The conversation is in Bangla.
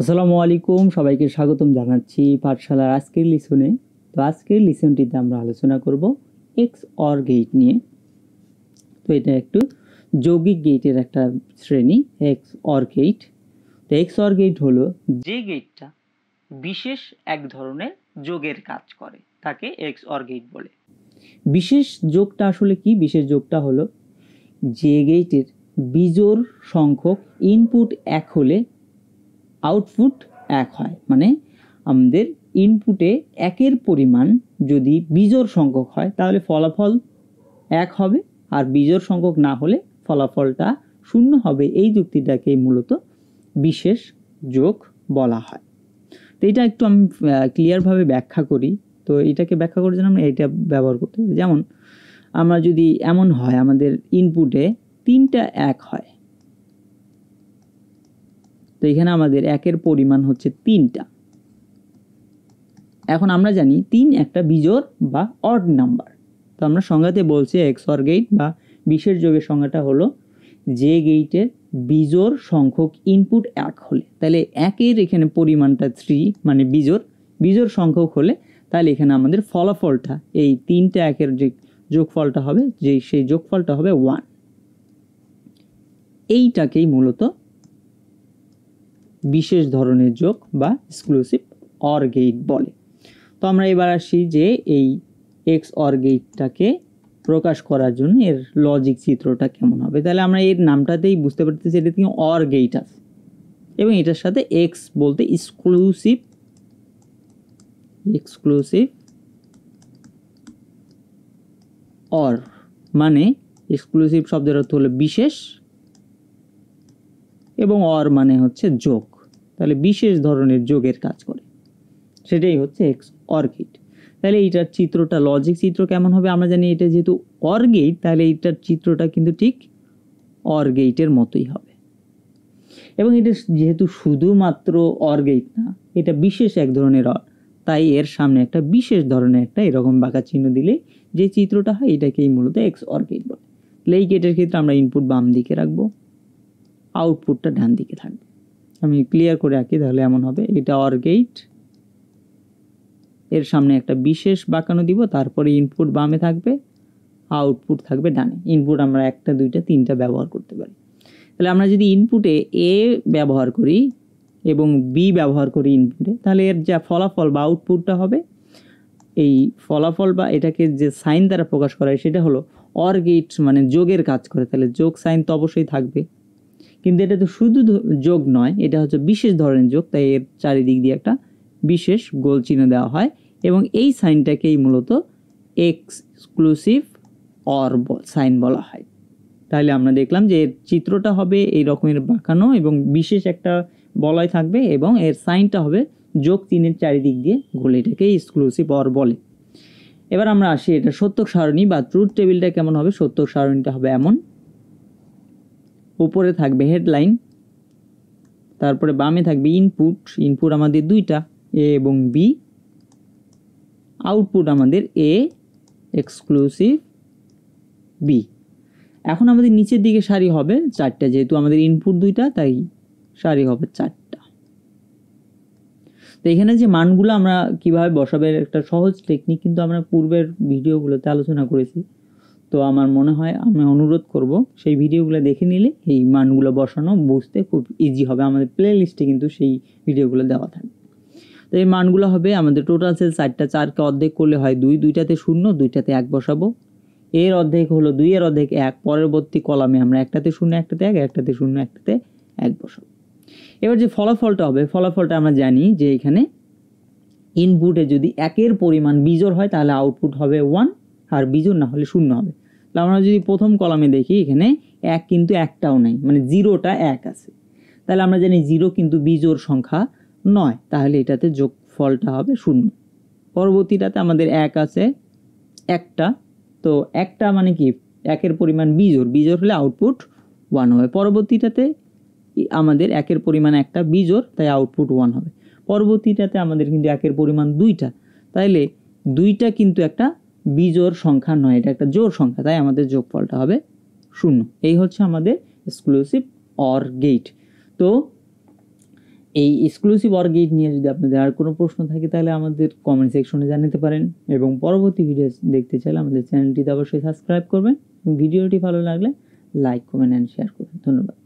আসসালামু আলাইকুম সবাইকে স্বাগতম জানাচ্ছি পাঠশালার আজকের লিসনে। তো আজকের লিসনটিতে আমরা আলোচনা করব এক্স অর গেট নিয়ে। তো এটা একটু যৌগিক গেটের একটা শ্রেণী এক্স অর গেট। তো এক্স অর গেট হলো যে গেটটা বিশেষ এক ধরনের যোগের কাজ করে তাকে এক্স অর গেট বলে। বিশেষ যোগটা আসলে কি? বিশেষ যোগটা হলো যে গেটের বিজোড় সংখ্যক ইনপুট এক হলে আউটপুট এক হয়। মানে আমাদের ইনপুটে একের পরিমাণ যদি বিজোড় সংখ্যক হয় তাহলে ফলাফল এক হবে, আর বিজোড় সংখ্যক না হলে ফলাফলটা শূন্য হবে। এই যুক্তিটাকেই মূলত বিশেষ যোগ বলা হয়। তো এটা একটু আমি ক্লিয়ারভাবে ব্যাখ্যা করি। তো এটাকে ব্যাখ্যা করার জন্য আমরা এটা ব্যবহার করতে পারি। যেমন আমরা যদি এমন হয় আমাদের ইনপুটে তিনটা এক হয়, তো এখানে আমাদের একের পরিমাণ হচ্ছে তিনটা। এখন আমরা জানি তিন একটা বিজোড় বা অড নাম্বার। তো আমরা সংজ্ঞাতে বলছি এক্সর গেট বা বিশেষ যোগের সংজ্ঞাটা হলো যে গেটের বিজোড় সংখ্যক ইনপুট এক হলে, তাহলে একের এখানে পরিমাণটা থ্রি মানে বিজোড়, বিজোড় সংখ্যক হলে তাহলে এখানে আমাদের ফলাফলটা এই তিনটা একের যে যোগফলটা হবে সেই যোগফলটা হবে ওয়ান। এইটাকেই মূলত বিশেষ ধরনের যোগ বা এক্সক্লুসিভ অর গেট বলে। তো আমরা এবার আসি যে এই এক্স অর গেটটাকে প্রকাশ করার জন্য এর লজিক চিত্রটা কেমন হবে। তাহলে আমরা এর নামটাতেই বুঝতে পারতেছি এটা থেকে অর গেট আছে, এবং এটার সাথে এক্স বলতে এক্সক্লুসিভ অর, মানে এক্সক্লুসিভ শব্দের অর্থ হলো বিশেষ এবং অর মানে হচ্ছে যোগ। তাহলে বিশেষ ধরনের যোগের কাজ করে, সেটাই হচ্ছে এক্স অর গেট। তাহলে এইটার চিত্রটা লজিক চিত্র কেমন হবে? আমরা জানি এটা যেহেতু অর গেট তাহলে এইটার চিত্রটা কিন্তু ঠিক অর গেটের মতোই হবে, এবং এটা যেহেতু শুধুমাত্র অর গেট না, এটা বিশেষ এক ধরনের অর, তাই এর সামনে একটা বিশেষ ধরনের একটা এরকম বাঁকা চিহ্ন দিলে যে চিত্রটা হয় এটাকেই মূলত এক্স অর গেট বলে। তাহলে এই গেটের ক্ষেত্রে আমরা ইনপুট বাম দিকে রাখবো, আউটপুটটা ডান দিকে থাকবে। আমি ক্লিয়ার করে আঁকি, তাহলে এমন হবে এটা অর গেট, এর সামনে একটা বিশেষ বাঁকানো দিব, তারপরে ইনপুট বামে থাকবে, আউটপুট থাকবে ডানে। ইনপুট আমরা একটা দুইটা তিনটা ব্যবহার করতে পারি। তাহলে আমরা যদি ইনপুটে এ ব্যবহার করি এবং বি ব্যবহার করি ইনপুটে, তাহলে এর যা ফলাফল বা আউটপুটটা হবে এই ফলাফল বা এটাকে যে সাইন দ্বারা প্রকাশ করা হয় সেটা হলো অর গেট মানে যোগের কাজ করে, তাহলে যোগ সাইন তো অবশ্যই থাকবে। কিন্তু এটা তো শুধু যোগ নয়, এটা হচ্ছে বিশেষ ধরনের যোগ, তাই এর চারিদিক দিয়ে একটা বিশেষ গোল চিহ্ন দেওয়া হয়, এবং এই সাইনটাকেই মূলত এক্সক্লুসিভ অর সাইন বলা হয়। তাহলে আমরা দেখলাম যে এর চিত্রটা হবে এই রকমের বাঁকানো এবং বিশেষ একটা বলয় থাকবে, এবং এর সাইনটা হবে যোগ চিহ্নের চারিদিক দিয়ে গোল, এটাকে এক্সক্লুসিভ অর বলে। এবার আমরা আসি এটা সত্যক সারণী বা ট্রুথ টেবিলটা কেমন হবে। সত্যক সারণীটা হবে এমন, উপরে থাকবে হেডলাইন, তারপরে বামে থাকবে ইনপুট, ইনপুট আমাদের দুইটা এ এবং বি, আউটপুট আমাদের এ এক্সক্লুসিভ বি। এখন আমাদের নিচের দিকে সারি হবে চারটা, যেহেতু আমাদের ইনপুট দুইটা তাই সারি হবে চারটা। তো এখানে যে মানগুলো আমরা কিভাবে বসাবে একটা সহজ টেকনিক কিন্তু আমরা পূর্বের ভিডিওগুলোতে আলোচনা করেছি। তো আমার মনে হয় আমি অনুরোধ করব সেই ভিডিওগুলো দেখে নিলে এই মানগুলো বসানো বুঝতে খুব ইজি হবে। আমাদের প্লে লিস্টে কিন্তু সেই ভিডিওগুলো দেওয়া থাকবে। তো এই মানগুলো হবে আমাদের টোটাল সেল চারটা, চারকে অর্ধেক করলে হয় দুই, দুইটাতে শূন্য দুইটাতে এক বসাবো, এর অর্ধেক হলো দুই এর অর্ধেক এক, পরবর্তী কলামে আমরা একটাতে শূন্য একটাতে এক, একটাতে শূন্য একটাতে এক বসাবো। এবার যে ফলাফলটা হবে, ফলাফলটা আমরা জানি যে এখানে ইনপুটে যদি একের পরিমাণ বিজোড় হয় তাহলে আউটপুট হবে ওয়ান, আর বিজোড় না হলে শূন্য হবে। তাহলে আমরা যদি প্রথম কলামে দেখি এখানে এক কিন্তু একটাও নাই, মানে জিরোটা এক আছে, তাহলে আমরা জানি জিরো কিন্তু বিজোড় সংখ্যা নয়, তাহলে এটাতে যোগফলটা হবে শূন্য। পরবর্তীটাতে আমাদের এক আছে একটা, তো একটা মানে কি একের পরিমাণ বিজোড়, বিজোড় হলে আউটপুট ওয়ান হবে। পরবর্তীটাতে আমাদের একের পরিমাণ একটা বিজোড়, তাই আউটপুট ওয়ান হবে। পরবর্তীটাতে আমাদের কিন্তু একের পরিমাণ দুইটা, তাইলে দুইটা কিন্তু একটা বিজোড় সংখ্যা নয়, এটা একটা জোড় সংখ্যা, তাই আমাদের যোগফলটা হবে শূন্য। এই হচ্ছে আমাদের এক্সক্লুসিভ অর গেট। তো এই এক্সক্লুসিভ অর গেট নিয়ে যদি আপনাদের আর কোনো প্রশ্ন থাকে তাহলে আমাদের কমেন্ট সেকশনে জানাতে পারেন এবং পরবর্তী ভিডিও দেখতে চাইলে আমাদের চ্যানেলটিতে অবশ্যই সাবস্ক্রাইব করবেন। ভিডিওটি ভালো লাগলে লাইক, কমেন্ট অ্যান্ড শেয়ার করবেন। ধন্যবাদ।